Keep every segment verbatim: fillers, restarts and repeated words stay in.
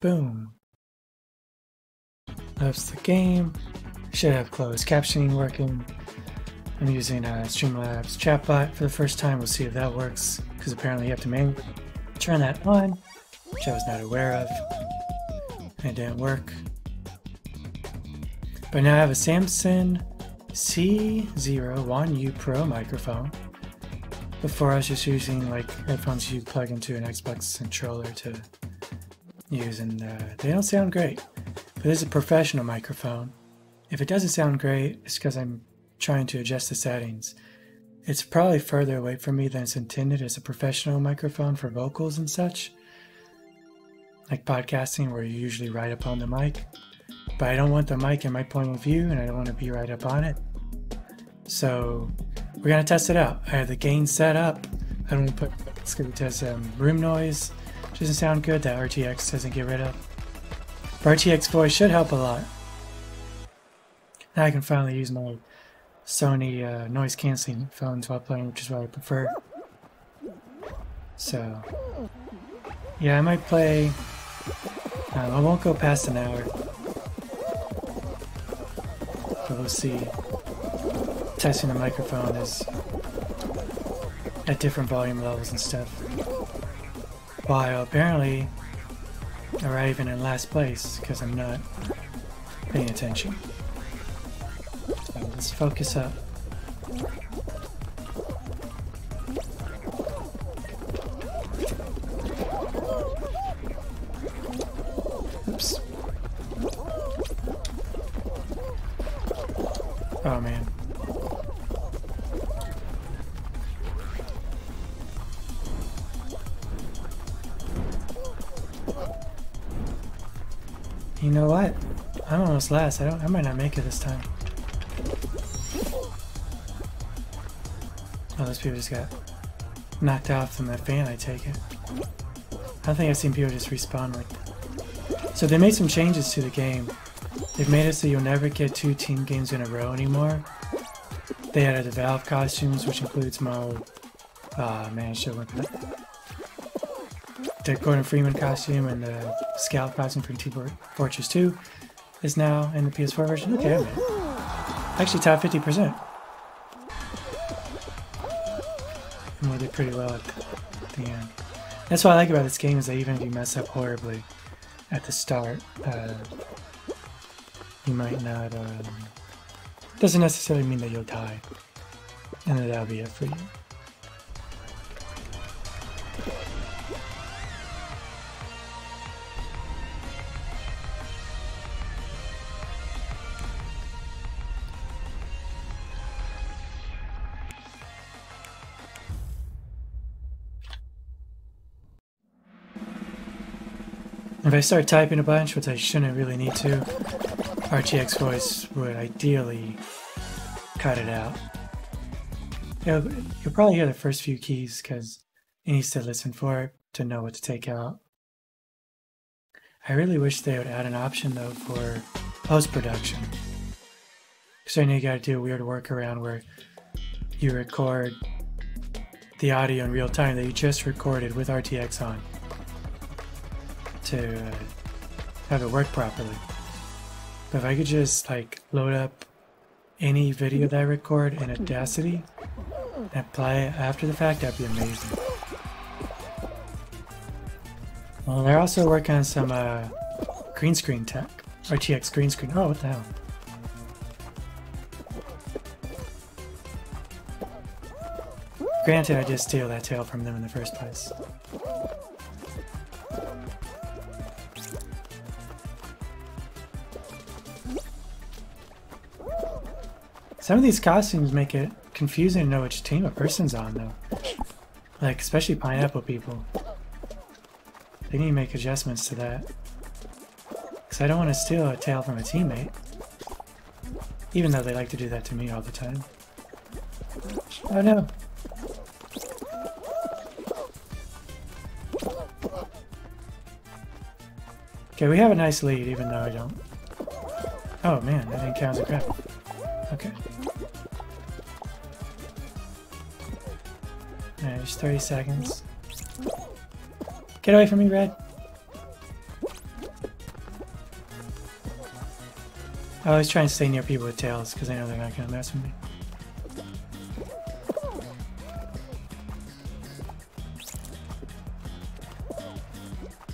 Boom. That's the game. Should have closed captioning working. I'm using uh, Streamlabs chatbot for the first time. We'll see if that works, because apparently you have to manually turn that on, which I was not aware of. And it didn't work. But now I have a Samson C zero one U Pro microphone. Before I was just using like headphones you plug into an Xbox controller to use, and uh, they don't sound great. But this is a professional microphone. If it doesn't sound great, it's because I'm trying to adjust the settings. It's probably further away from me than it's intended as a professional microphone for vocals and such, like podcasting where you're usually right up on the mic. But I don't want the mic in my point of view, and I don't want to be right up on it. So we're gonna test it out. I have the gain set up. I don't want to put, it's gonna test um, room noise. Doesn't sound good. That R T X doesn't get rid of. But R T X voice should help a lot. Now I can finally use my Sony uh, noise canceling phones while playing, which is what I prefer. So yeah, I might play. Um, I won't go past an hour, but we'll see. Testing the microphone is at different volume levels and stuff. While apparently arriving in last place because I'm not paying attention. Let's focus up. Oops. Oh man. You know what? I'm almost last. I don't. I might not make it this time. Oh, those people just got knocked out from that fan, I take it. I think I've seen people just respawn like that. So they made some changes to the game. They've made it so you'll never get two team games in a row anymore. They added the Valve costumes, which includes my old... Ah, oh, man, I should've went for that. The Gordon Freeman costume and the Scout costume from Team Fortress two is now in the P S four version. Okay, I mean, actually top fifty percent. And we did pretty well at the, the end. That's what I like about this game, is that even if you mess up horribly at the start, uh, you might not, um, doesn't necessarily mean that you'll die. And then that'll be it for you. If I start typing a bunch, which I shouldn't really need to, R T X voice would ideally cut it out. You'll, you'll probably hear the first few keys because it needs to listen for it to know what to take out. I really wish they would add an option though for post-production, because I know you gotta do a weird workaround where you record the audio in real time that you just recorded with R T X on, to uh, have it work properly. But if I could just like load up any video that I record in Audacity and apply it after the fact, that'd be amazing. Well, they're also working on some uh, green screen tech, R T X green screen. Oh, what the hell? Granted, I did steal that tail from them in the first place. Some of these costumes make it confusing to know which team a person's on, though. Like, especially pineapple people. They need to make adjustments to that, because I don't want to steal a tail from a teammate, even though they like to do that to me all the time. Oh no! Okay, we have a nice lead, even though I don't. Oh man, I didn't count as a crap. Okay. Alright, just thirty seconds. Get away from me, Red! I always try and stay near people with tails because I know they're not gonna mess with me.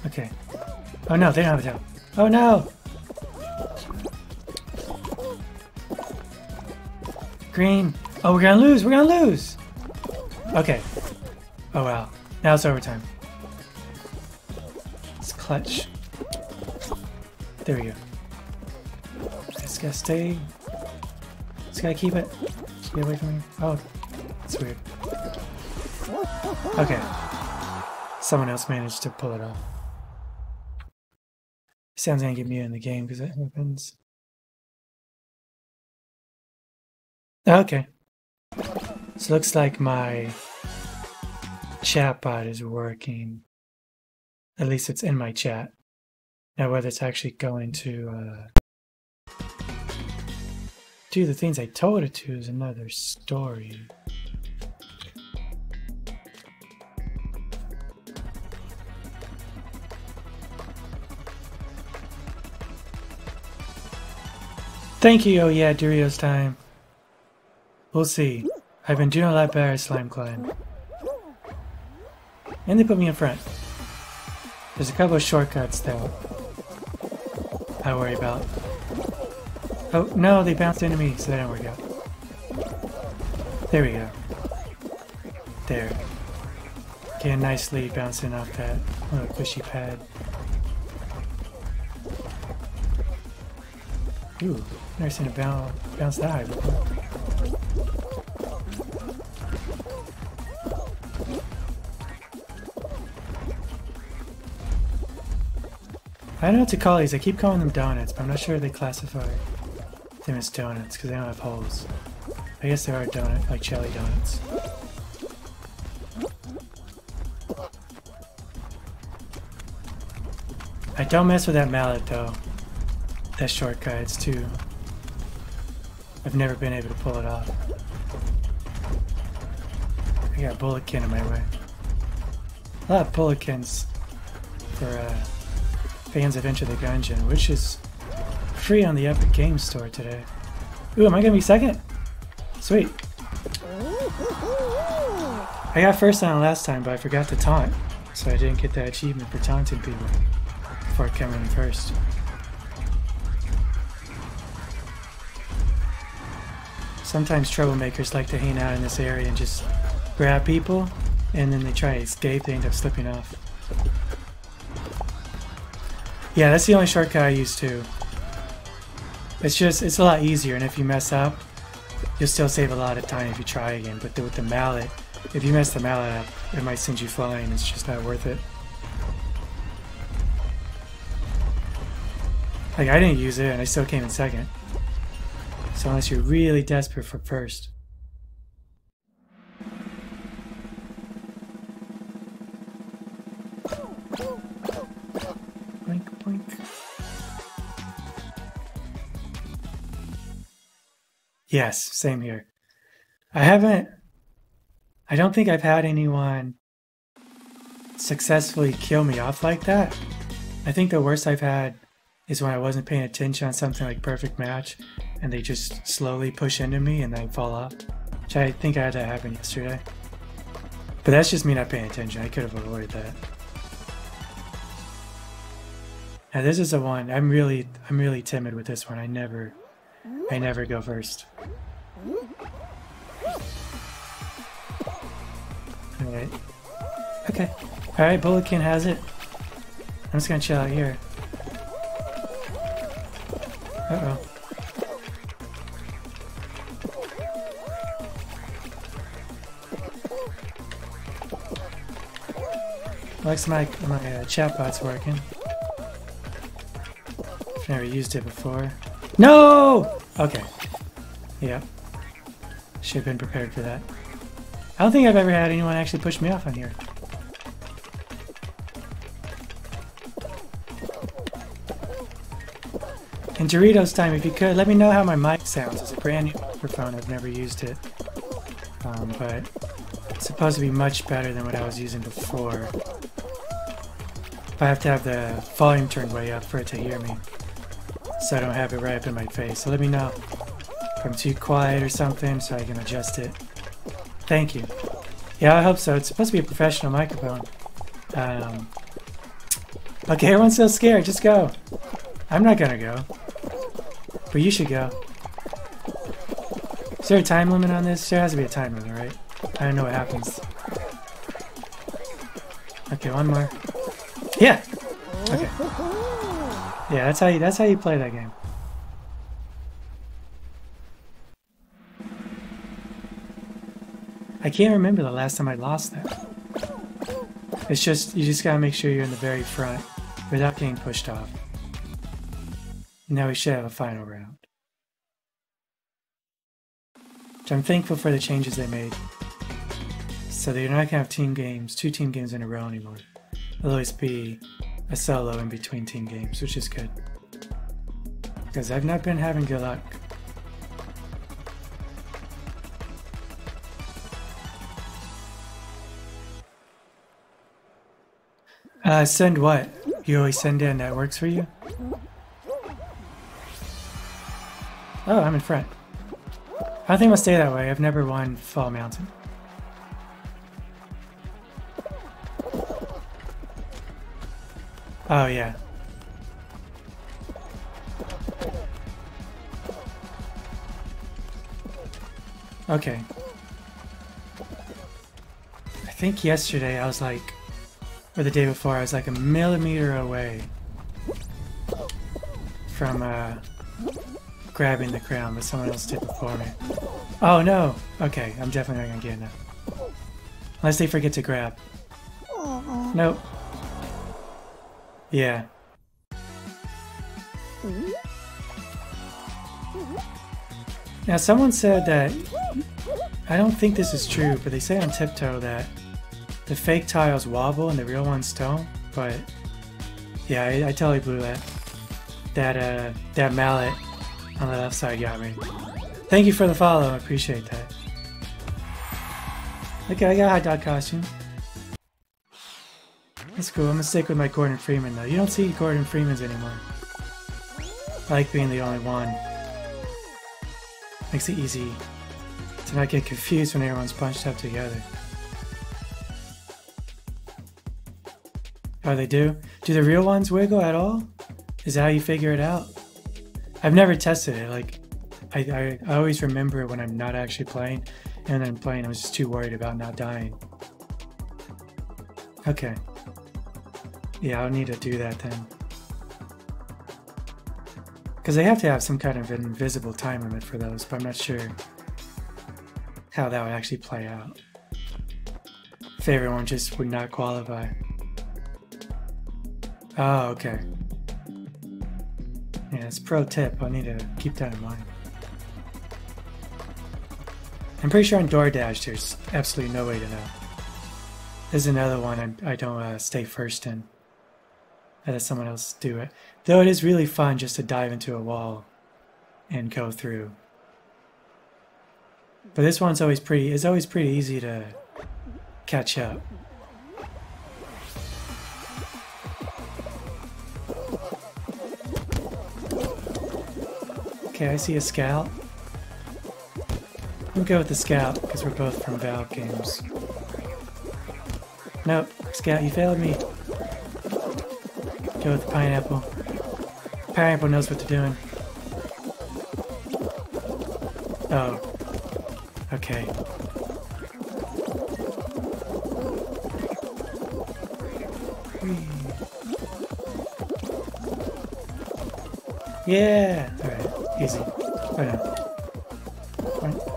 Okay. Oh no, they don't have a tail. Oh no! Green. Oh, we're gonna lose! We're gonna lose! Okay. Oh wow. Now it's overtime. It's clutch. There we go. Just gotta stay. Just gotta keep it. Just get away from me. Oh, that's weird. Okay. Someone else managed to pull it off. Sam's gonna get muted in the game because it happens. Okay. So looks like my chatbot is working. At least it's in my chat. Now whether it's actually going to uh, do the things I told it to is another story. Thank you, oh yeah, Doritos time. We'll see. I've been doing a lot better at Slime Climb. And they put me in front. There's a couple of shortcuts though I worry about. Oh no, they bounced into me, so that didn't work out. There we go. There. Get a nice lead bouncing off that little pushy pad. Ooh, never seen it bounce, bounce that high before. I don't know what to call these. I keep calling them donuts, but I'm not sure they classify them as donuts because they don't have holes. I guess there are donut, like jelly donuts. I don't mess with that mallet though. That shortcut, it's too. I've never been able to pull it off. I got a bulletkin in my way. A lot of bulletkins for uh, fans of Enter the Gungeon, which is free on the Epic Games Store today. Ooh, am I gonna be second? Sweet. I got first on last time, but I forgot to taunt, so I didn't get that achievement for taunting people before coming in first. Sometimes troublemakers like to hang out in this area and just grab people, and then they try to escape, they end up slipping off. Yeah, that's the only shortcut I use too. It's just, it's a lot easier, and if you mess up, you'll still save a lot of time if you try again. But with the mallet, if you mess the mallet up, it might send you flying. It's just not worth it. Like, I didn't use it, and I still came in second. So unless you're really desperate for first. Yes, same here. I haven't, I don't think I've had anyone successfully kill me off like that. I think the worst I've had is when I wasn't paying attention on something like Perfect Match and they just slowly push into me and I fall off, which I think I had that happen yesterday. But that's just me not paying attention. I could have avoided that. Now this is the one, I'm really, I'm really timid with this one. I never, I never go first. Alright. Okay. Alright, Bulletkin has it. I'm just gonna chill out here. Uh oh. Looks like my, my uh, chatbot's working. I've never used it before. No! Okay. Yeah. Should have been prepared for that. I don't think I've ever had anyone actually push me off on here. And Doritos time, if you could, let me know how my mic sounds. It's a brand new microphone. I've never used it. Um, but it's supposed to be much better than what I was using before. But I have to have the volume turned way up for it to hear me. so I don't have it right up in my face. So let me know if I'm too quiet or something so I can adjust it. Thank you. Yeah, I hope so. It's supposed to be a professional microphone. Um, okay, everyone's so scared. Just go. I'm not gonna go. But you should go. Is there a time limit on this? There has to be a time limit, right? I don't know what happens. Okay, one more. Yeah! Okay. Yeah, that's how you that's how you play that game. I can't remember the last time I lost that. It's just you just gotta make sure you're in the very front without getting pushed off. Now we should have a final round. Which I'm thankful for the changes they made. So that you're not gonna have team games, two team games in a row anymore. There'll always be a solo in between team games, which is good. Because I've not been having good luck. Uh, send what? You always send in that works for you? Oh, I'm in front. I think I'll stay that way. I've never won Fall Mountain. Oh, yeah. Okay. I think yesterday I was like, or the day before, I was like a millimeter away from uh, grabbing the crown, but someone else did before me. Oh no! Okay, I'm definitely not gonna get it. Unless they forget to grab. Nope. Yeah. Now someone said that, I don't think this is true, but they say on Tiptoe that the fake tiles wobble and the real ones don't, but yeah, I, I totally blew that. That, uh, that mallet on the left side got me. Thank you for the follow, I appreciate that. Okay, I got a hot dog costume. That's cool. I'm gonna stick with my Gordon Freeman though. You don't see Gordon Freemans anymore. I like being the only one. Makes it easy to not get confused when everyone's bunched up together. Oh, they do? Do the real ones wiggle at all? Is that how you figure it out? I've never tested it. Like, I, I, I always remember when I'm not actually playing, and when I'm playing, I was just too worried about not dying. Okay. Yeah, I'll need to do that then. Because they have to have some kind of an invisible time limit for those, but I'm not sure how that would actually play out. If everyone just would not qualify. Oh, okay. Yeah, it's pro tip. I need to keep that in mind. I'm pretty sure on DoorDash there's absolutely no way to know. There's another one I, I don't uh, stay first in. I let someone else do it. Though it is really fun just to dive into a wall and go through. But this one's always pretty, it's always pretty easy to catch up. Okay, I see a scout. I'm gonna go with the scout because we're both from Valve games. Nope, scout, you failed me. Go with the pineapple. Pineapple knows what they're doing. Oh. Okay. Yeah! Alright, easy. Oh no. Right.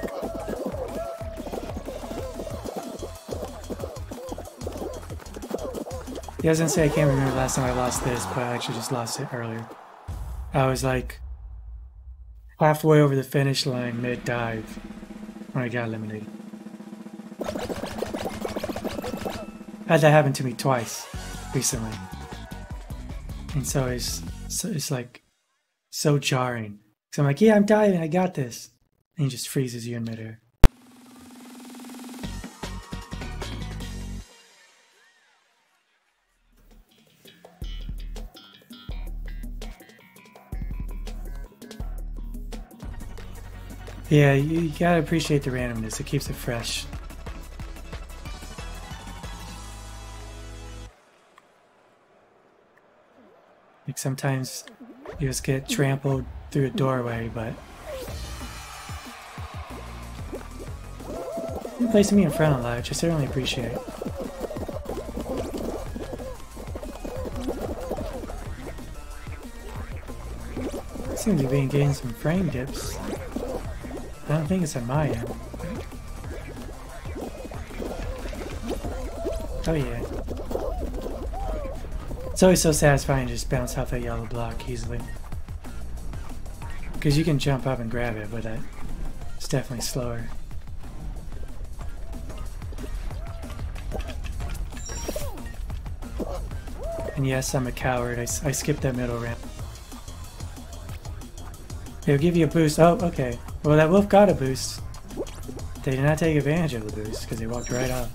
Yeah, I was gonna say I can't remember the last time I lost this, but I actually just lost it earlier. I was like halfway over the finish line mid-dive when I got eliminated. Had that happen to me twice recently. And so it's, so it's like so jarring. So I'm like, yeah, I'm diving, I got this. And he just freezes you in midair. Yeah, you, you gotta appreciate the randomness. It keeps it fresh. Like sometimes you just get trampled through a doorway, but... You're placing me in front a lot, which I certainly appreciate. Seems to be getting some frame dips. I don't think it's on my end. Oh yeah. It's always so satisfying to just bounce off that yellow block easily. Because you can jump up and grab it, but it's definitely slower. And yes, I'm a coward. I, I skipped that middle ramp. It'll give you a boost. Oh, okay. Well, that wolf got a boost. They did not take advantage of the boost because they walked right up.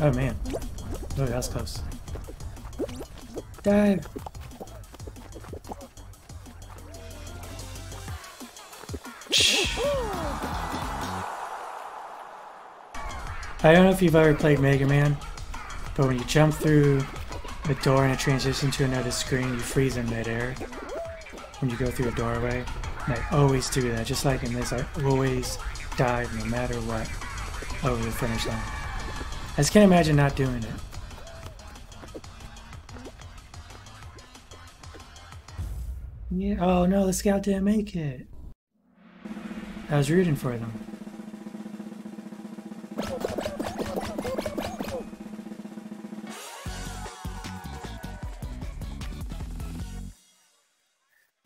Oh man. Oh, that was close. Dive! I don't know if you've ever played Mega Man, but when you jump through a door and a transition to another screen, you freeze in midair when you go through a doorway. And I always do that, just like in this, I always dive no matter what over the finish line. I just can't imagine not doing it. Yeah. Oh no, the scout didn't make it. I was rooting for them.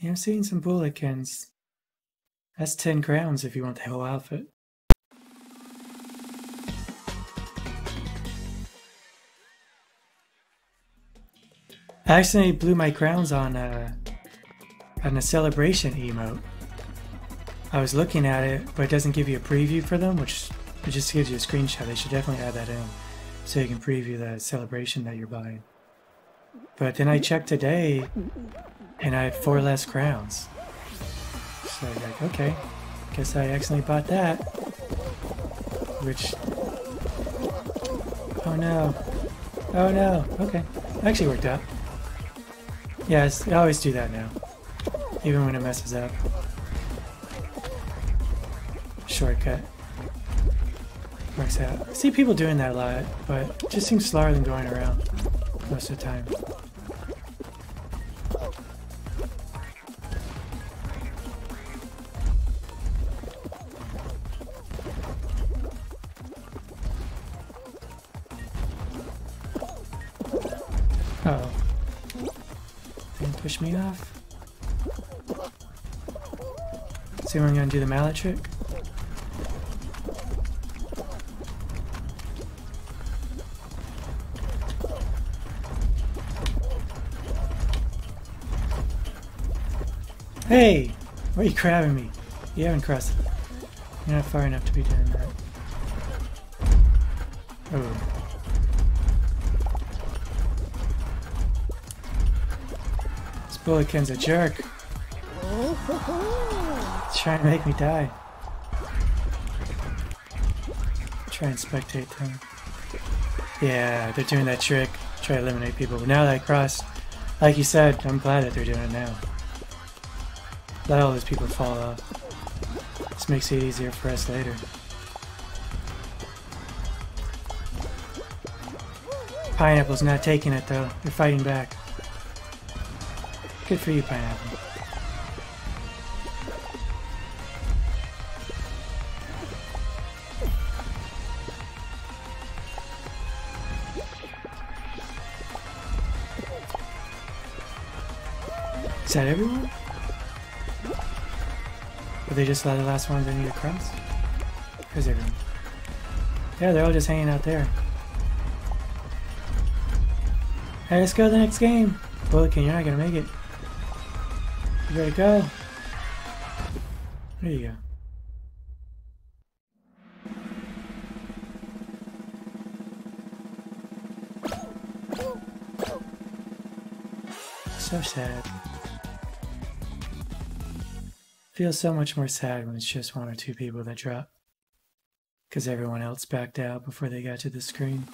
I'm seeing some bulletins. That's ten crowns if you want the whole outfit. I accidentally blew my crowns on a, on a celebration emote. I was looking at it, but it doesn't give you a preview for them, which it just gives you a screenshot. They should definitely add that in so you can preview the celebration that you're buying. But then I checked today, and I had four less crowns. So I'm like, okay, guess I accidentally bought that. Which, oh no, oh no, okay. Actually worked out. Yes, I always do that now, even when it messes up. Shortcut, works out. I see people doing that a lot, but it just seems slower than going around most of the time. Me off. See when I'm gonna do the mallet trick. Hey, why are you grabbing me? You haven't crossed. You're not far enough to be doing that. Oh. Bullikin's a jerk. Try and make me die. Try and spectate them. Yeah, they're doing that trick. Try to eliminate people. But now that I crossed, like you said, I'm glad that they're doing it now. Let all those people fall off. This makes it easier for us later. Pineapple's not taking it though. They're fighting back. Good for you, Pineapple. Is that everyone? Or they just let the last ones I need to cross? Where's everyone? Yeah, they're all just hanging out there. Alright, let's go to the next game! Bullikin, you're not gonna make it. You better go. There you go. So sad. Feels so much more sad when it's just one or two people that drop, because everyone else backed out before they got to the screen.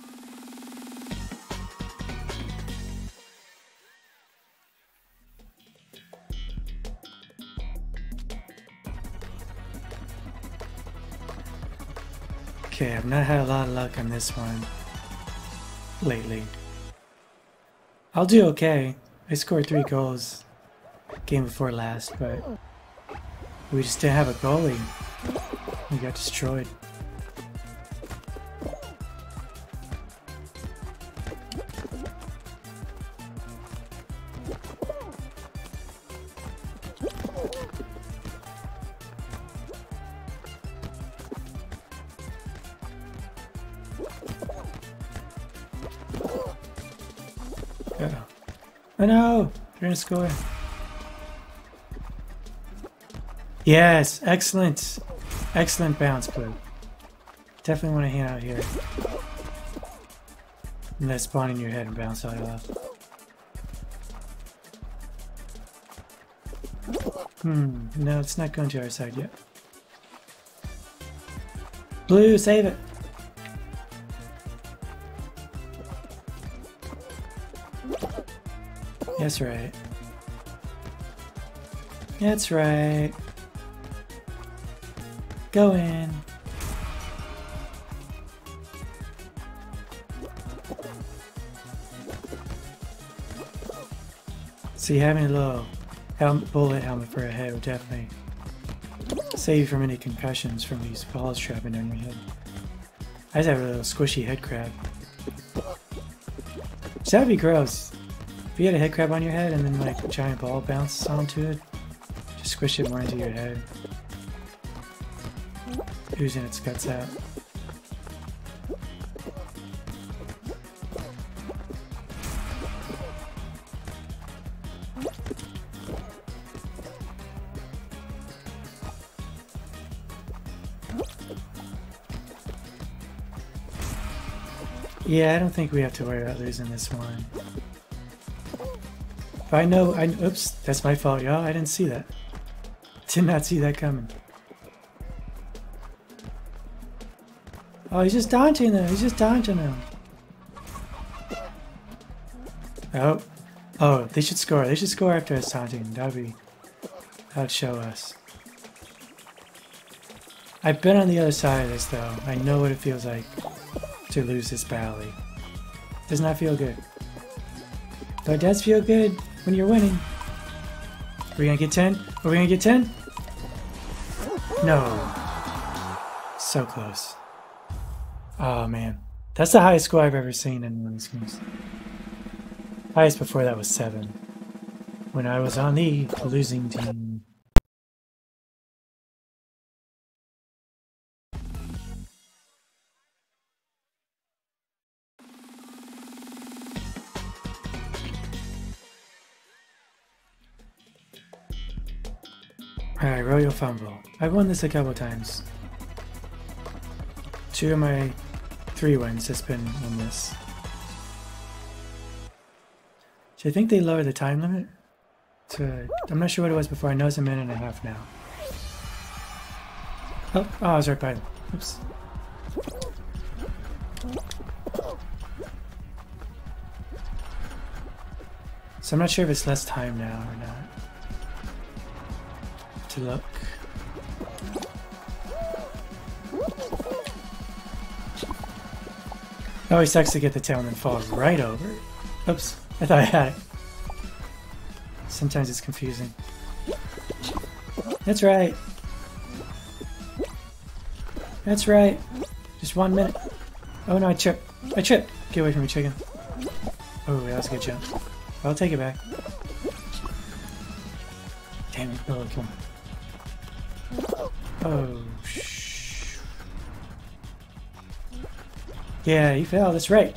Okay, I've not had a lot of luck on this one lately. I'll do okay. I scored three goals game before last, but we just didn't have a goalie. We got destroyed. Oh no! They're gonna score. Yes! Excellent! Excellent bounce, Blue. Definitely want to hang out here. And let spawn in your head and bounce all you love. Hmm, no, it's not going to our side yet. Blue, save it! That's right. That's right. Go in. See, having a little helmet, bullet helmet for a head would definitely save you from any concussions from these balls trapping down your head. I just have a little squishy head crab. So that'd be gross. If you had a head crab on your head and then like a giant ball bounces onto it, just squish it more into your head, oozing its guts out. Yeah, I don't think we have to worry about losing this one. But I know, I, oops, that's my fault, y'all. I didn't see that. Did not see that coming. Oh, he's just dodging them. He's just dodging them. Oh. Oh, they should score. They should score after us taunting. That would be, that would show us. I've been on the other side of this, though. I know what it feels like to lose this battle. Does not feel good. But it does feel good when you're winning. Are we gonna get ten? Are we gonna get ten? No. So close. Oh man. That's the highest score I've ever seen in one of these games. Highest before that was seven. When I was on the losing team. Alright, Royal Fumble. I've won this a couple times. Two of my three wins has been on this. So I think they lowered the time limit to, I'm not sure what it was before. I know it's a minute and a half now. Oh, oh I was right by them. Oops. So I'm not sure if it's less time now or not. Look. It always sucks to get the tail and then fall right over. Oops, I thought I had it. Sometimes it's confusing. That's right. That's right. Just one minute. Oh no, I tripped. I tripped. Get away from me, chicken. Oh, that was a good jump. I'll take it back. Damn it, Billy, come on. Oh, shh. Yeah, you fell, that's right.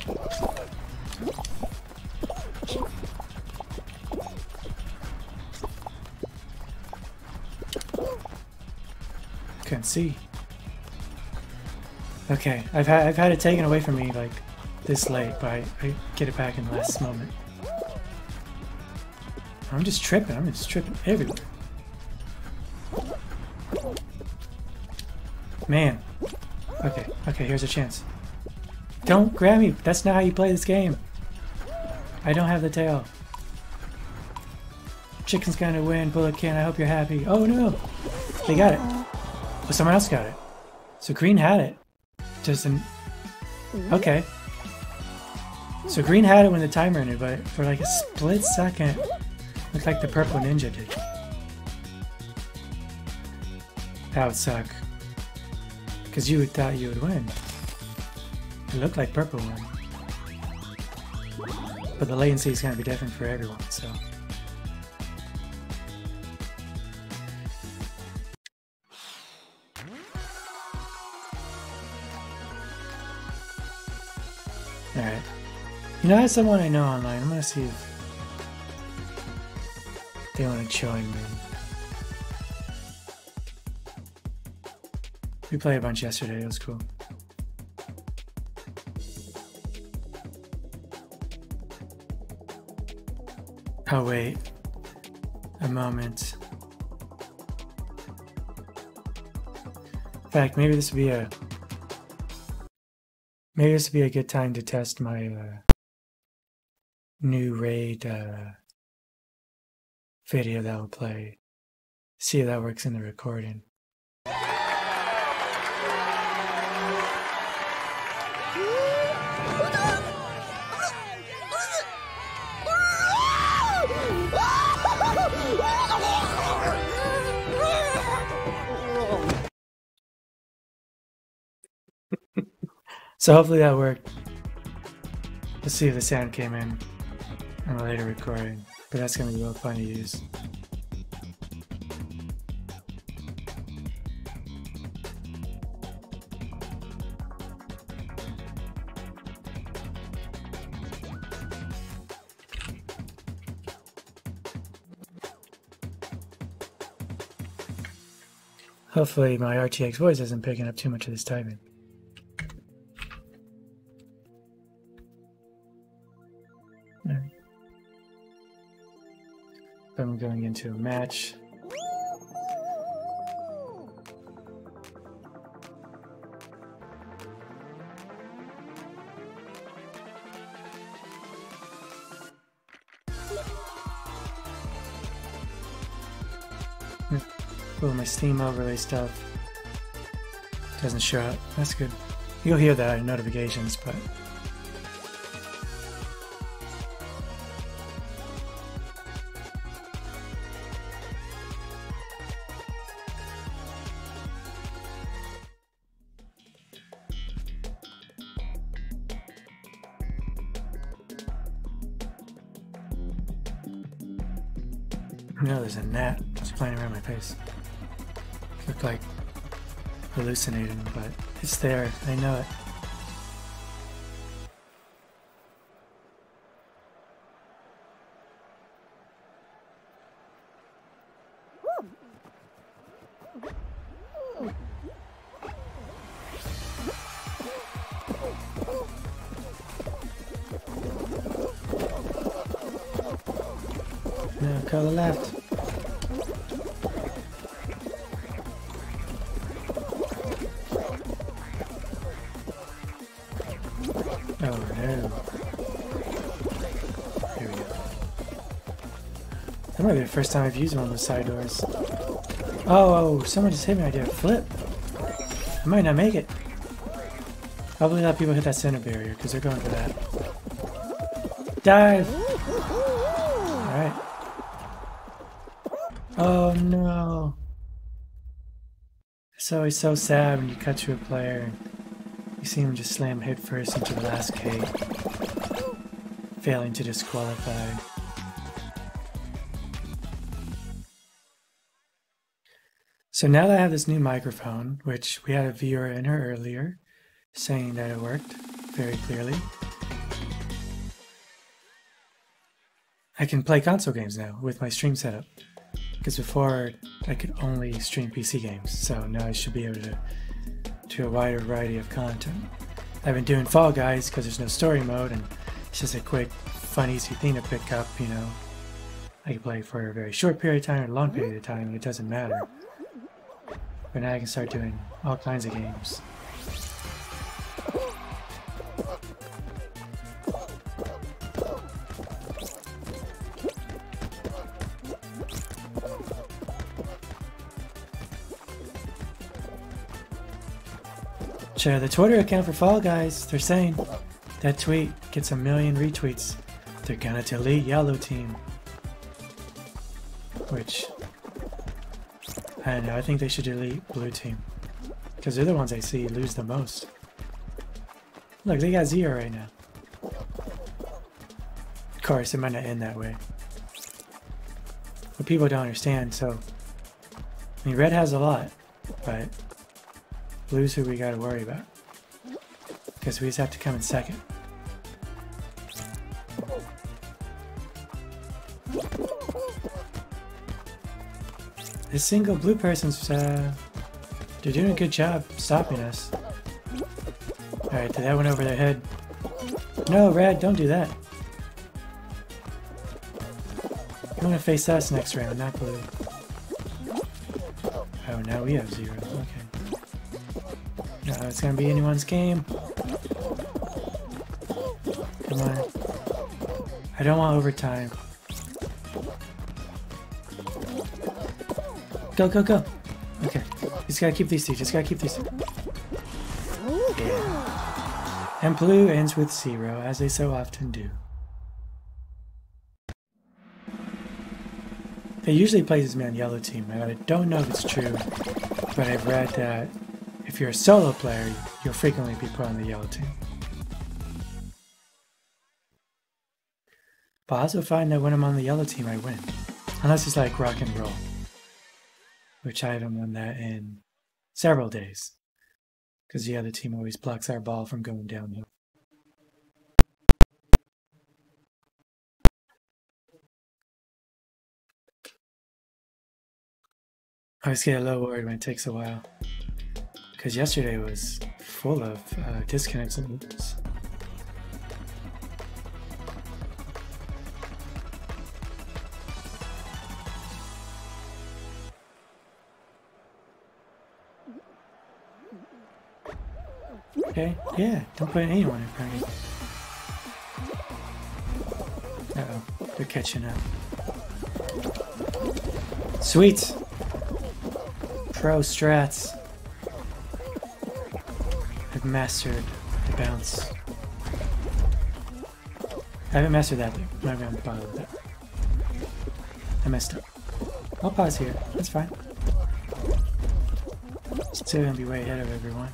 Couldn't see. Okay, I've had I've had it taken away from me like this late, but I, I get it back in the last moment. I'm just tripping, I'm just tripping everywhere. Man. Okay, okay, here's a chance. Don't grab me! That's not how you play this game! I don't have the tail. Chicken's gonna win, bullet can, I hope you're happy. Oh no! They got it. But someone else got it. So green had it. Just an... Okay. So green had it when the timer ended, but for like a split second, looked like the purple ninja did. That would suck. Because you would thought you would win. It looked like purple won. But the latency is going to be different for everyone, so... Alright. You know, I have someone I know online. I'm going to see if they want to join me. We played a bunch yesterday, it was cool. Oh wait, a moment. In fact, maybe this would be a, maybe this would be a good time to test my uh, new raid uh, video that I'll play. See if that works in the recording. So hopefully that worked. Let's see if the sound came in on a later recording, but that's going to be real fun to use. Hopefully my R T X voice isn't picking up too much of this typing. I'm going into a match. Oh, my Steam overlay stuff doesn't show up. That's good. You'll hear that in notifications, but... No, there's a gnat just flying around my face. Looked like hallucinating, but it's there. I know it. Color left. Oh no. Here we go. That might be the first time I've used one of those side doors. Oh, oh, someone just hit me. I did a flip. I might not make it. Probably a lot of people hit that center barrier because they're going for that. Dive! Oh no! It's always so sad when you cut to a player and you see him just slam headfirst into the last cage, failing to disqualify. So now that I have this new microphone, which we had a viewer in here earlier saying that it worked very clearly, I can play console games now with my stream setup. Because before, I could only stream P C games, so now I should be able to do a wider variety of content. I've been doing Fall Guys because there's no story mode, and it's just a quick, fun, easy thing to pick up, you know. I can play for a very short period of time or a long period of time, and it doesn't matter. But now I can start doing all kinds of games. Share the Twitter account for Fall Guys. They're saying that tweet gets a million retweets. They're gonna delete Yellow Team. Which, I don't know, I think they should delete Blue Team. Because they're the ones I see lose the most. Look, they got zero right now. Of course, it might not end that way. But people don't understand, so... I mean, Red has a lot, but... Blue's who we gotta worry about. Because we just have to come in second. This single blue person's, uh... they're doing a good job stopping us. Alright, that went over their head. No, Red, don't do that. You wanna face us next round, not Blue. Oh, now we have zero. Okay. No, it's gonna be anyone's game. Come on. I don't want overtime. Go, go, go! Okay. Just gotta keep these two. Just gotta keep these two. Yeah. And Blue ends with zero, as they so often do. They usually play this man Yellow Team, and I don't know if it's true, but I've read that if you're a solo player, you'll frequently be put on the Yellow Team. But I also find that when I'm on the Yellow Team, I win. Unless it's like Rock and Roll, which I haven't won that in several days, because the other team always blocks our ball from going downhill. I always get a little worried when it takes a while. Because yesterday was full of uh, disconnects and loops. Okay, yeah, don't put anyone in front of me. Uh-oh, they're catching up. Sweet! Pro strats. Mastered the bounce. I haven't mastered that though. I'm not gonna bother with that. I messed up. I'll pause here. That's fine. Still gonna be way ahead of everyone.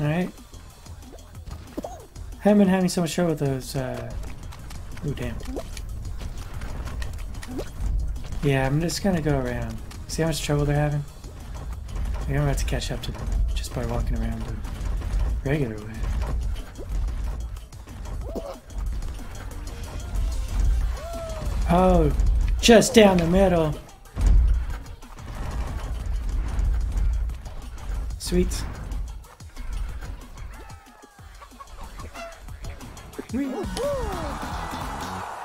Alright. I haven't been having so much trouble with those, uh... ooh, damn. Yeah, I'm just gonna go around. See how much trouble they're having? I'm about to catch up to them just by walking around the regular way. Oh, just down the middle! Sweet.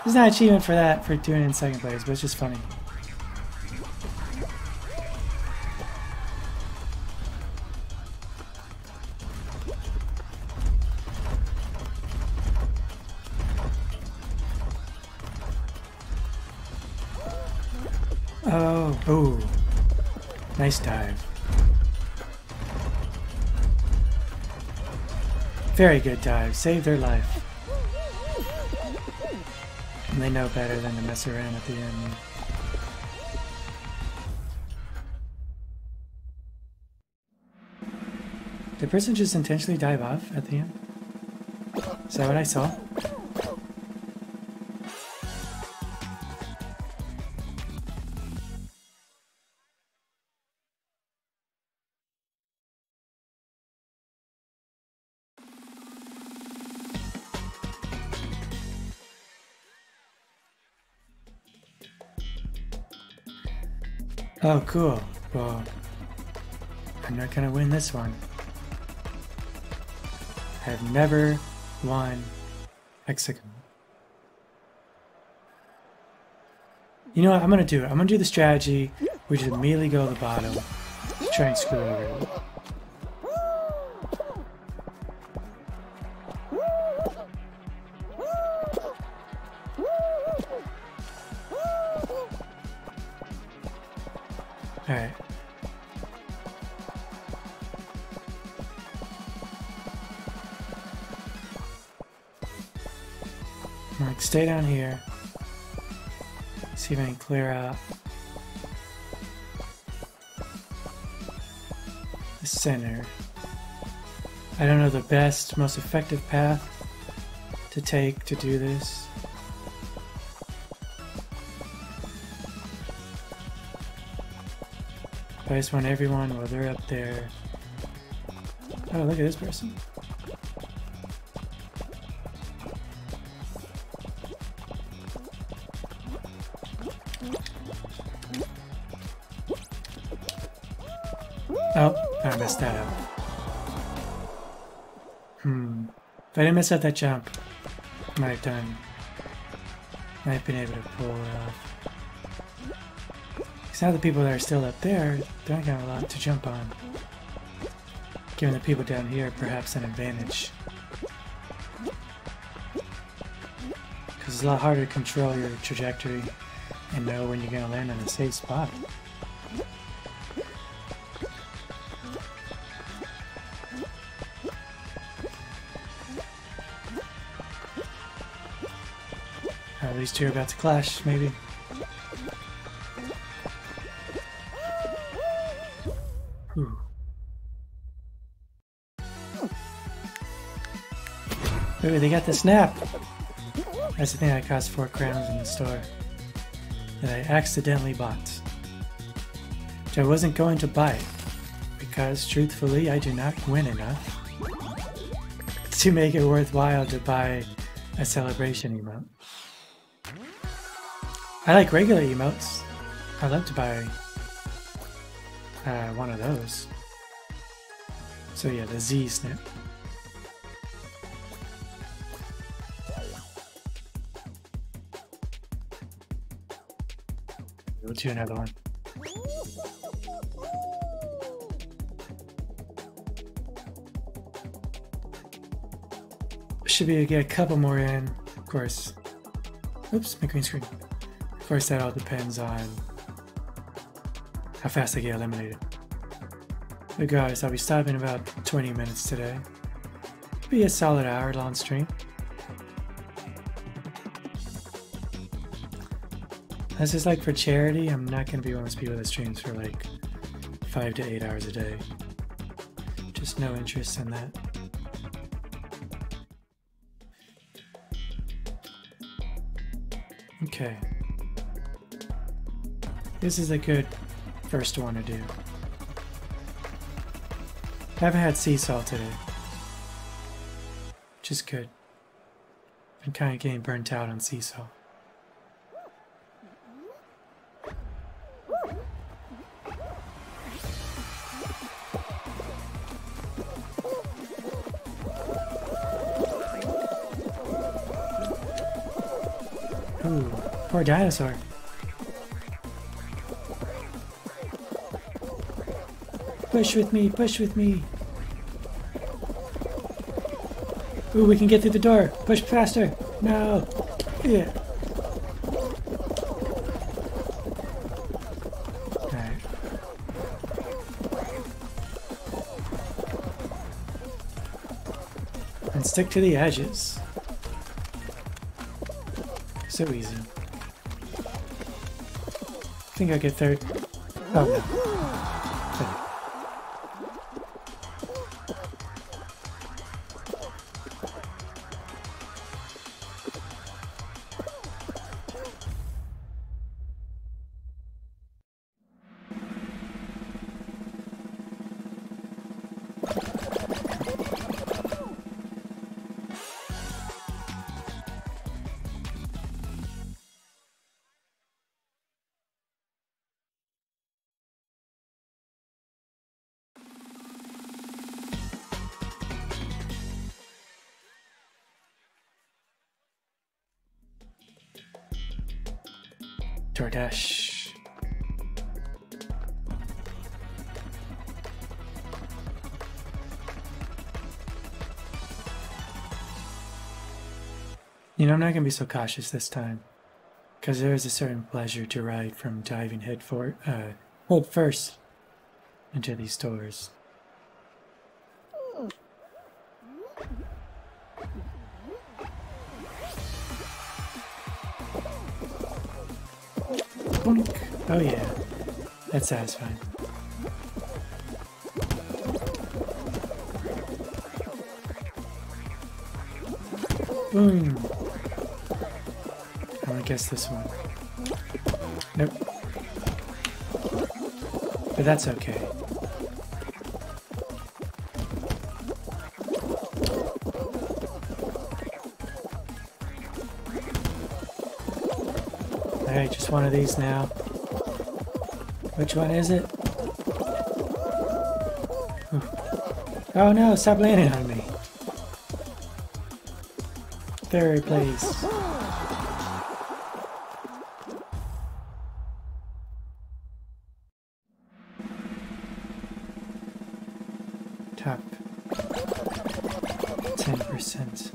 There's not an achievement for that, for doing it in second place, but it's just funny. Oh, ooh. Nice dive. Very good dive. Saved their life. And they know better than to mess around at the end. Did the person just intentionally dive off at the end? Is that what I saw? Oh, cool. Well, I I'm not gonna win this one. I have never won hexagon. You know what, I'm gonna do it. I'm gonna do the strategy, which is immediately go to the bottom, try and screw over it. Alright. I'm like, stay down here. See if I can clear out the center. I don't know the best, most effective path to take to do this. But I just want everyone while they're up there. Oh, look at this person. Oh, I messed that up. Hmm. If I didn't mess up that jump, I might have done. Might have been able to pull it off. Because now the people that are still up there, they don't got a lot to jump on. Giving the people down here perhaps an advantage. Because it's a lot harder to control your trajectory and know when you're going to land on a safe spot. These two are about to clash, maybe. Ooh. Ooh, they got the snap! That's the thing that cost four crowns in the store. That I accidentally bought. Which I wasn't going to buy. Because, truthfully, I do not win enough to make it worthwhile to buy a celebration emote. I like regular emotes. I'd love to buy uh, one of those. So yeah, the Z snip. We'll do another one. Should be able to get a couple more in, of course. Oops, my green screen. Of course, that all depends on how fast I get eliminated. Regardless, I'll be stopping about twenty minutes today. It'll be a solid hour long stream. This is like for charity. I'm not going to be one of those people that streams for like five to eight hours a day. Just no interest in that. Okay. This is a good first one to do. I haven't had sea salt today, which is good. I've been kind of getting burnt out on sea salt. Ooh, poor dinosaur. Push with me, push with me. Ooh, we can get through the door. Push faster. No. Yeah. Alright. And stick to the edges. So easy. I think I get third. Oh no. DoorDash. You know, I'm not gonna be so cautious this time, because there is a certain pleasure derived from diving head for uh, head first into these doors. Boink. Oh yeah, that's satisfying. Boom. I want to guess this one. Nope. But that's okay. Alright, just one of these now. Which one is it? Ooh. Oh no, stop landing on me. Fairy, please. Top ten percent.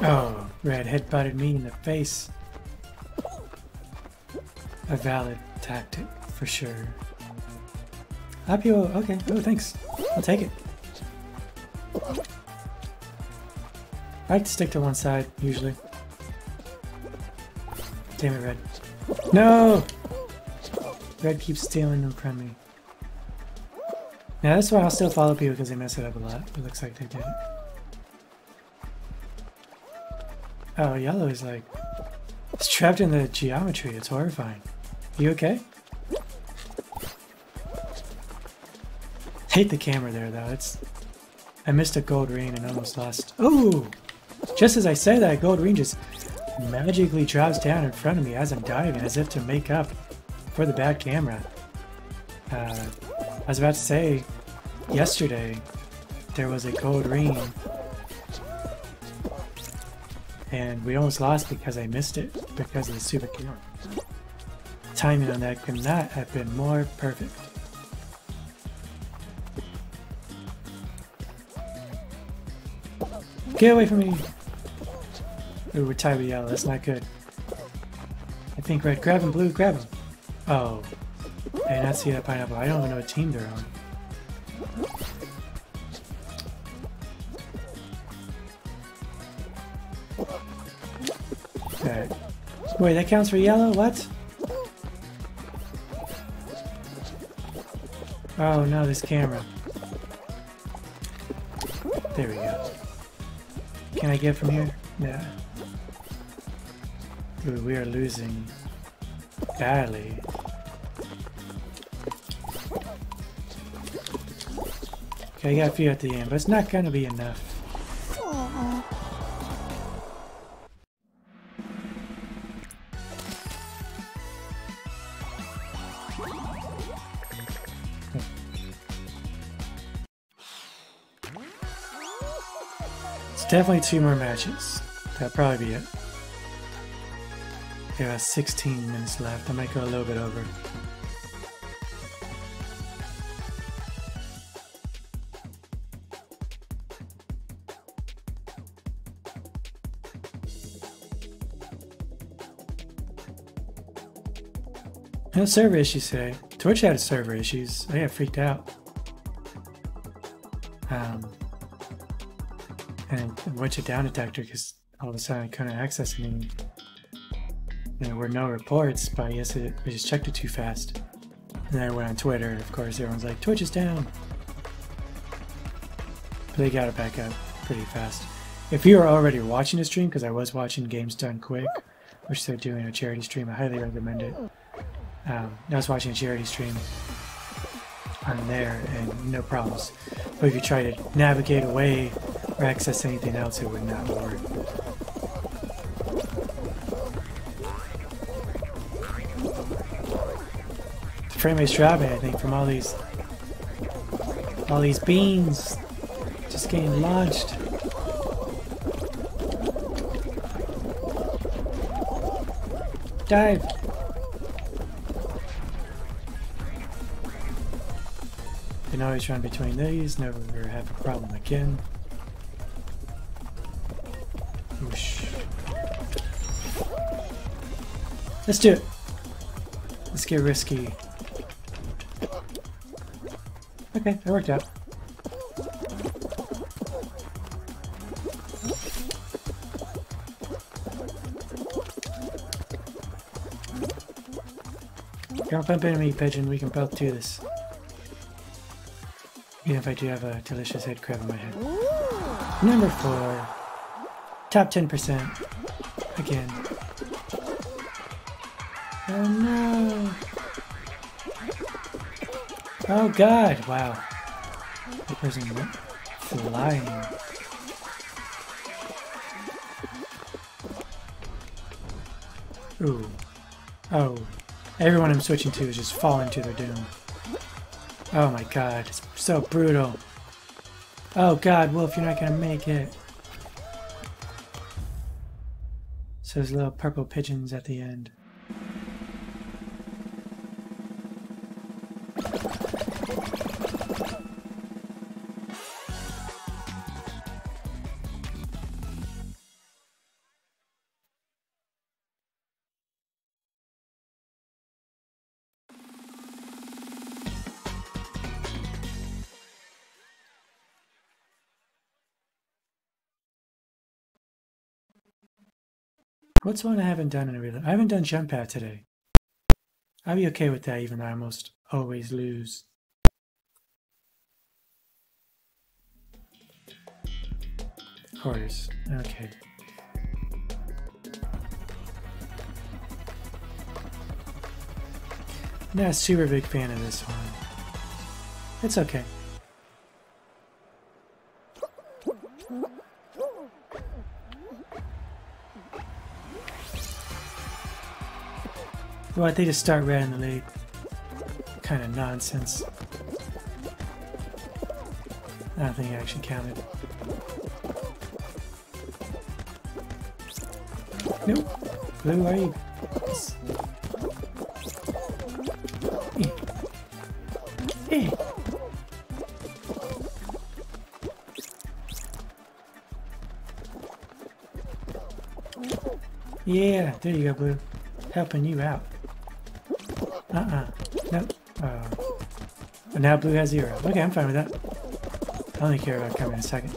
Oh, Red headbutted me in the face. A valid tactic, for sure. Apio, okay, oh thanks. I'll take it. I like to stick to one side, usually. Damn it, Red. No! Red keeps stealing them from me. Now that's why I'll still follow people, because they mess it up a lot. It looks like they did it. Oh, yellow is like... It's trapped in the geometry. It's horrifying. You okay? Hate the camera there, though. It's... I missed a gold ring and almost lost... Ooh! Just as I say that, gold ring just magically drops down in front of me as I'm diving, as if to make up for the bad camera. Uh... I was about to say, yesterday there was a gold ring and we almost lost because I missed it because of the super camera. Timing on that could not have been more perfect. Get away from me! Ooh, we're tied with yellow, that's not good. I think red, grab him, blue, grab him. Oh. I did not see that pineapple. I don't even know what team they're on. Okay. Wait, that counts for yellow? What? Oh no, this camera. There we go. Can I get from here? Yeah. Dude, we are losing badly. Okay, I got a few at the end, but it's not gonna be enough. Aww. It's definitely two more matches. That'll probably be it. Okay, about sixteen minutes left. I might go a little bit over. No server issues today. Twitch had server issues. I got freaked out. Um, and went to down detector because all of a sudden I couldn't access anything. There were no reports, but I guess it, I just checked it too fast. And then I went on Twitter, and of course everyone's like, Twitch is down. they got it back up pretty fast. If you are already watching a stream, because I was watching Games Done Quick, which they're doing a charity stream, I highly recommend it. Um, I was watching a charity stream on there and no problems. But if you try to navigate away or access anything else, it would not work. The frame rate's dropping, I think, from all these all these beans just getting launched. Dive! You can always run between these, never have a problem again. Whoosh. Let's do it! Let's get risky. Okay, that worked out. Don't bump into me, pigeon. We can both do this. Even if I do have a delicious head crab in my head. Number four. Top ten percent. Again. Oh no. Oh god. Wow. The person went flying. Ooh. Oh. Everyone I'm switching to is just falling to their doom. Oh my god, it's so brutal. Oh god, Wolf, you're not gonna make it. So there's little purple pigeons at the end. What's one I haven't done in a real? I haven't done jump pad today. I'll be okay with that, even though I almost always lose. Quarters. Okay. Not a super big fan of this one. It's okay. Well, they just start right in the lead. Kind of nonsense. I don't think action counted. Nope. Blue, are you? Eh. Eh. Yeah, there you go, Blue. Helping you out. Uh-uh. Nope. Uh, but now Blue has zero. Okay, I'm fine with that. I only care about coming in a second.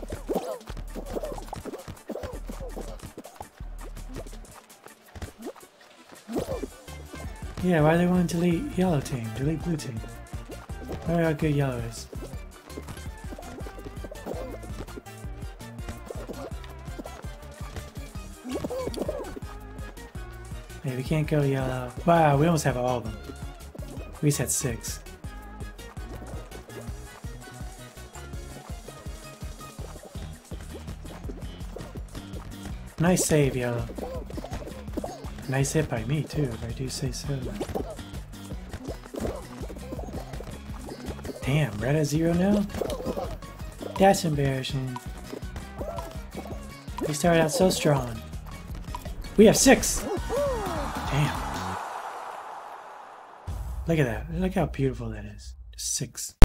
Yeah, why do they want to delete yellow team? Delete blue team. I wonder how good yellow is. Hey, we can't go yellow. Wow, we almost have all of them. We just had six. Nice save, yellow. Nice hit by me, too, if I do say so. Damn, red at zero now? That's embarrassing. They started out so strong. We have six! Damn. Look at that. Look how beautiful that is. Just six.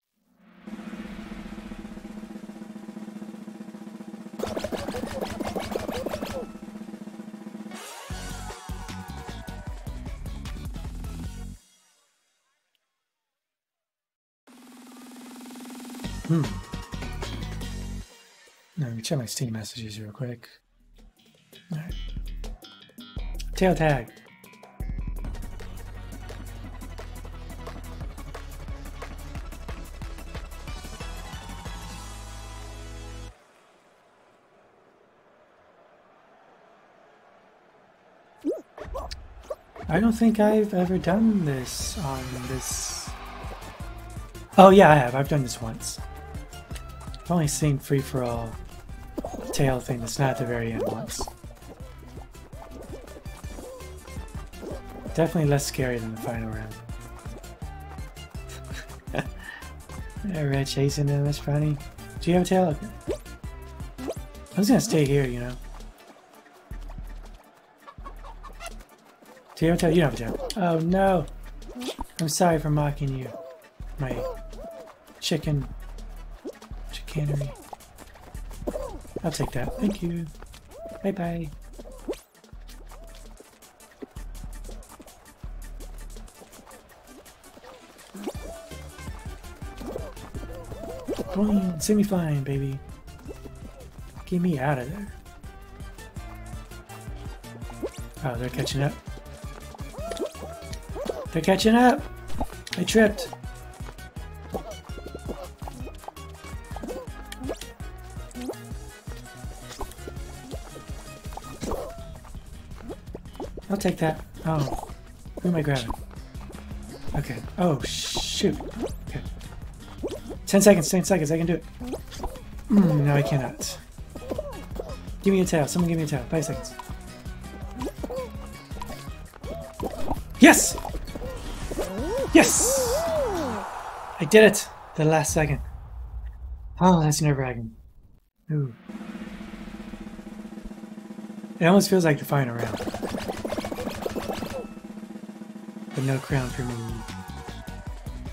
Hmm. Now, let me check my Steam messages real quick. Alright. Tail tag. I don't think I've ever done this on this. Oh yeah, I have. I've done this once. I've only seen free-for-all tail thing that's not at the very end once. Definitely less scary than the final round. That red chasing them, that's funny. Do you have a tail? Okay. I was gonna stay here, you know. Do you have a tail? You don't have a tail. Oh no! I'm sorry for mocking you. My chicken chicanery. I'll take that. Thank you. Bye bye. Boing. Send me flying, baby. Get me out of there. Oh, they're catching up. They're catching up! I tripped. I'll take that. Oh. Who am I grabbing? Okay. Oh, shoot. Okay. Ten seconds, ten seconds, I can do it. Mm, no, I cannot. Give me a tail, someone give me a tail. Five seconds. Yes! Yes! I did it! The last second. Oh, that's nerve-wracking. Ooh. It almost feels like the final round. But no crown for me.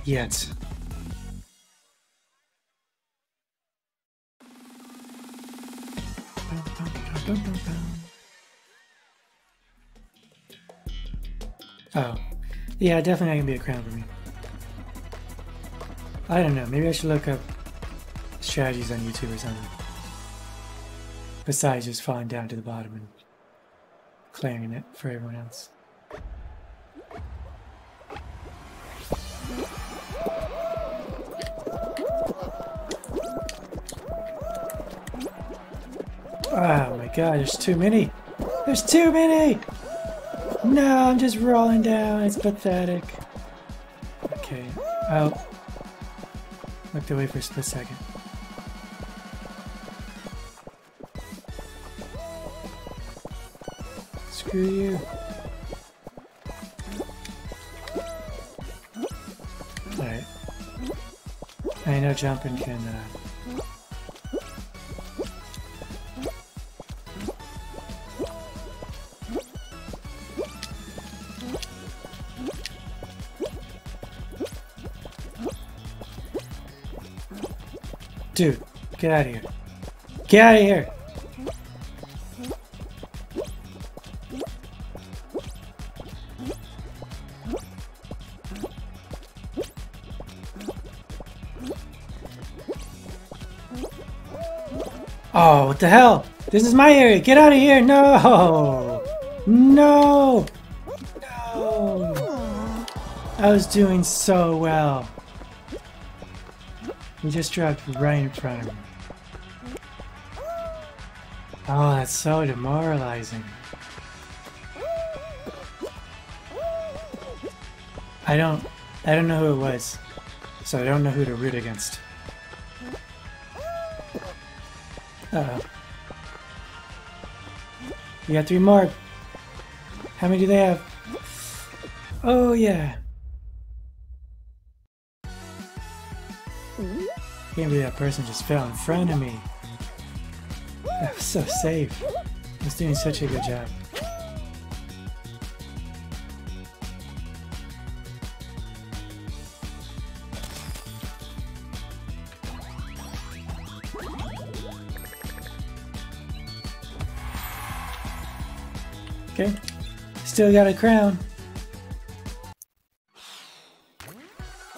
Yet. Oh. Yeah, definitely not going to be a crown for me. I don't know, maybe I should look up strategies on YouTube or something. Besides just falling down to the bottom and clearing it for everyone else. Oh my god, there's too many! There's too many! No, I'm just rolling down. It's pathetic. Okay. Oh. Looked away for a split second. Screw you. Alright. I know jumping can, uh... Dude, get out of here. Get out of here! Oh, what the hell? This is my area! Get out of here! No! No! No! I was doing so well. He just dropped right in front of me. Oh, that's so demoralizing. I don't... I don't know who it was, so I don't know who to root against. Uh-oh. We got three more. How many do they have? Oh, yeah. Can't believe that person just fell in front of me. That was so safe. I was doing such a good job. Okay. Still got a crown.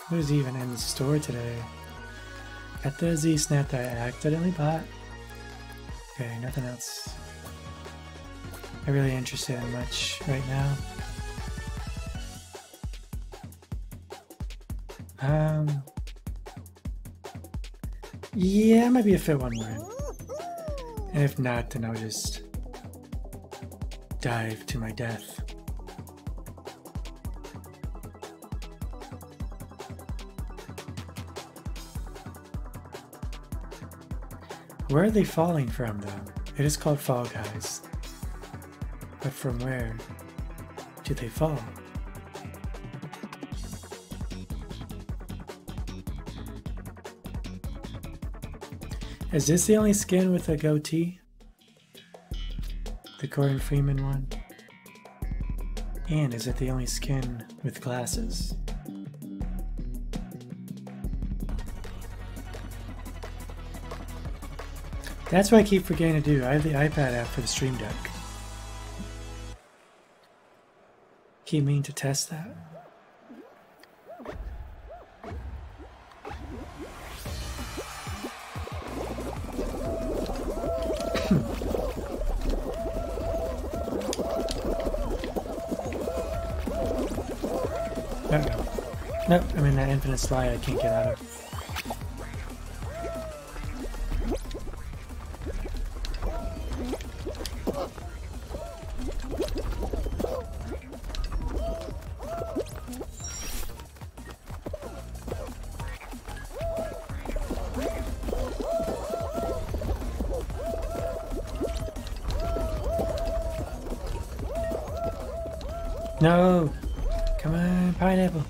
Who's even in the store today? Got the Z Snap that I accidentally bought. Okay, nothing else I'm really interested in much right now. Um, yeah, it might be a fit one more in. And if not, then I'll just dive to my death. Where are they falling from though? It is called Fall Guys. But from where do they fall? Is this the only skin with a goatee? The Gordon Freeman one? And is it the only skin with glasses? That's what I keep forgetting to do. I have the iPad app for the Stream Deck. Keep meaning to test that. Nope, I'm in that infinite slide I can't get out of. No! Come on, pineapple!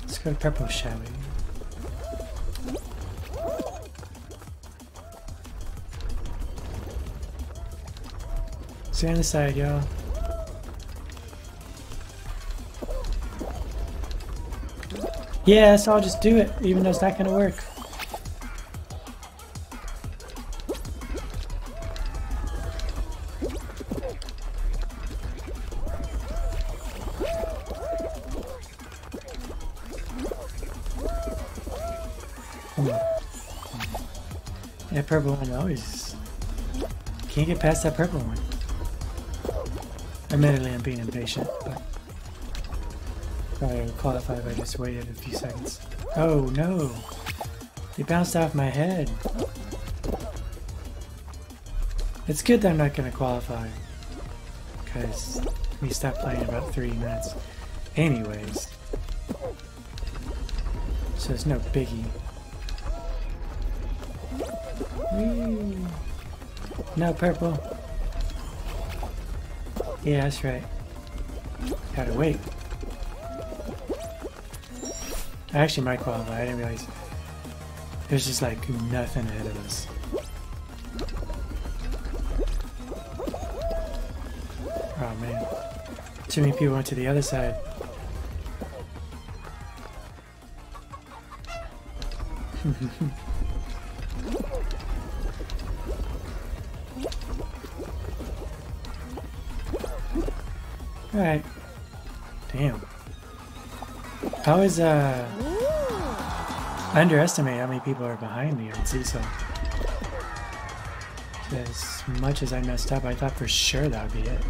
Let's go to purple, shall we? See on the side, y'all. Yeah, so I'll just do it, even though it's not gonna work. That purple one always can't get past that purple one. Admittedly, I'm being impatient, but probably would qualify if I just waited a few seconds. Oh no! They bounced off my head. It's good that I'm not going to qualify, because we stopped playing in about three minutes, anyways. So it's no biggie. No purple. Yeah, that's right. Gotta wait. I actually might qualify, I didn't realize. There's just like nothing ahead of us. Oh man. Too many people went to the other side. Alright. Damn. I always uh, underestimate how many people are behind me on Seesaw. As much as I messed up, I thought for sure that would be it.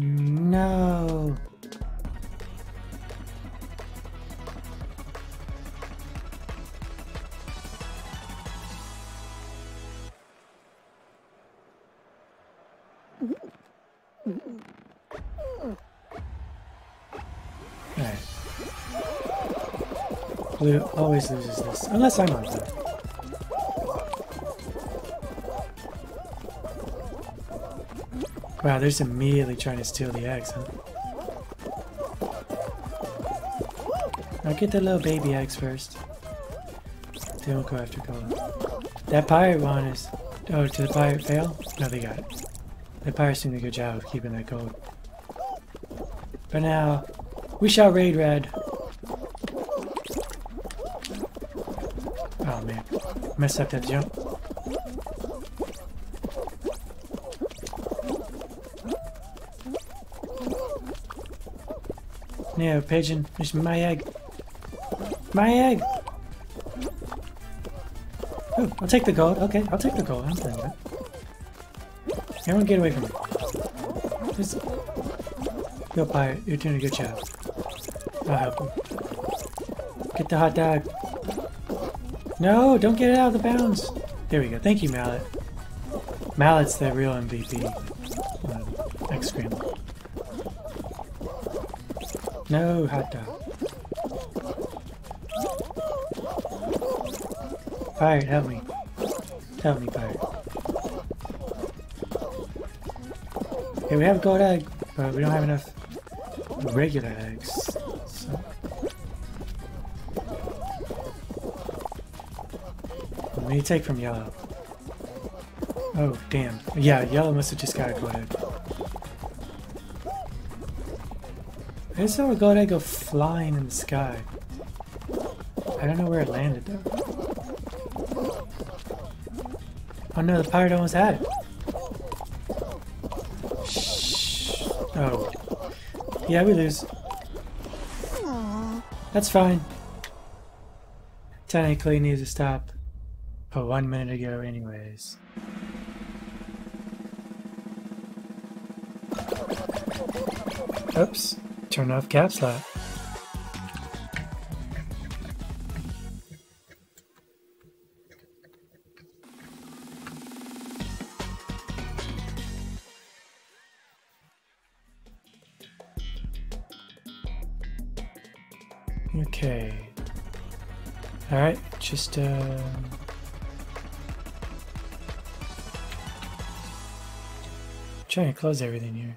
No. Alright. Blue always loses this, unless I'm on it. Wow, they're just immediately trying to steal the eggs, huh? I'll get the little baby eggs first. They won't go after gold. That pirate one is... Oh, did the pirate fail? No, they got it. Empire's doing a good job of keeping that going. For now, we shall raid Red. Oh man, messed up that jump. No, pigeon, it's my egg. My egg! Ooh, I'll take the gold. Okay, I'll take the gold. I'm fine with it. Everyone get away from me. Just go, pirate. You're doing a good job. I'll help him. Get the hot dog. No, don't get it out of the bounds. There we go. Thank you, Mallet. Mallet's the real M V P. Um, X Scramble. No hot dog. Pirate, help me. Help me, pirate. Okay, we have gold egg, but we don't have enough regular eggs. So. Let me take from yellow. Oh, damn. Yeah, yellow must have just got a gold egg. I just saw a gold egg go flying in the sky. I don't know where it landed though. Oh no, the pirate almost had it. Shh. Oh. Yeah, we lose. That's fine. Technically needs to stop. Oh, one minute ago anyways. Oops. Turn off caps lock. Okay. All right. Just uh. trying to close everything here.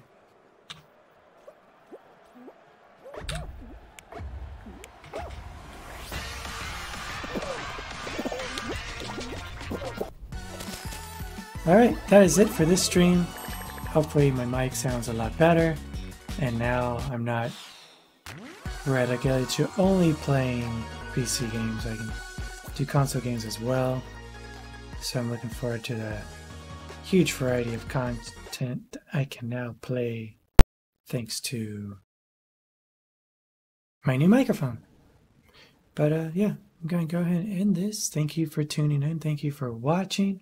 Alright, that is it for this stream. Hopefully my mic sounds a lot better, and now I'm not relegated to only playing P C games. I can do console games as well, so I'm looking forward to the huge variety of content I can now play thanks to my new microphone. But uh, yeah, I'm going to go ahead and end this. Thank you for tuning in. Thank you for watching.